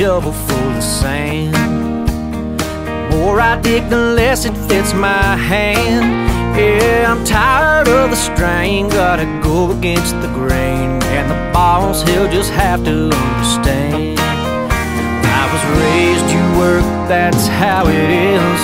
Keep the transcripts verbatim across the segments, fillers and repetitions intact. shovel full of sand. The more I dig, the less it fits my hand. Yeah, I'm tired of the strain, gotta go against the grain, and the boss, he'll just have to understand. I was raised to work, that's how it is,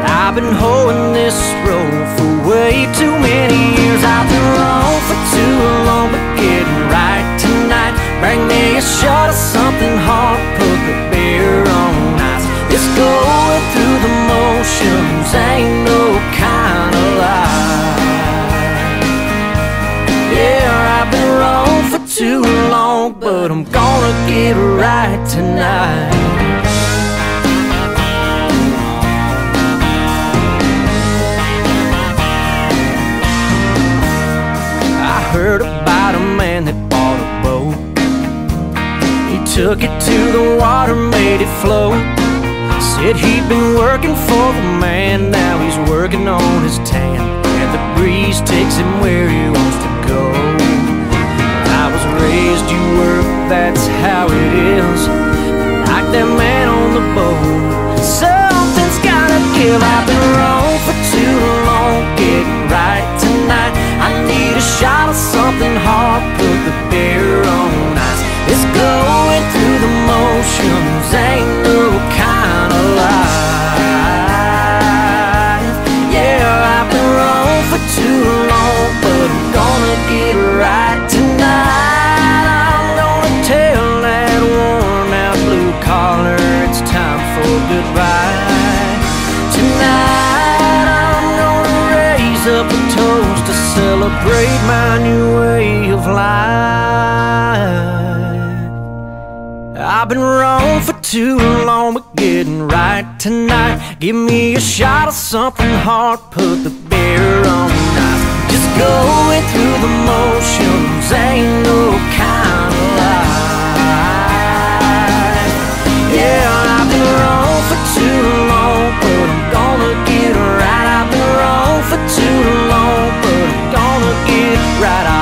but I've been hoeing this road for way too many years. I've been wrong for too long, but getting right tonight. Bring me a shot of something hard, put the beer on ice. It's going through the motions, ain't no kind of lie. Yeah, I've been wrong for too long, but I'm gonna get right tonight. I heard about a man that bought a boat. He took it to the water, made it float. Said he'd been working for the man, now he's working on his tan, and the breeze takes him where he wants to go. I was raised to work, that's how it is, like that man on the boat. Something's gotta give. I've been wrong for too long, getting right tonight. I need a shot of something hard, put the beer on ice. It's going through the motions, ain't no kind of life. Yeah, I've been wrong for too long, but I'm gonna get right tonight. I'm gonna tell that worn-out blue collar it's time for goodbye. Tonight I'm gonna raise up a toast to celebrate my new way of life. I've been wrong for too long, but getting right tonight. Give me a shot of something hard, put the beer on ice. Just going through the motions, ain't no kind of life. Yeah, I've been wrong for too long, but I'm gonna get right. I've been wrong for too long, but I'm gonna get right.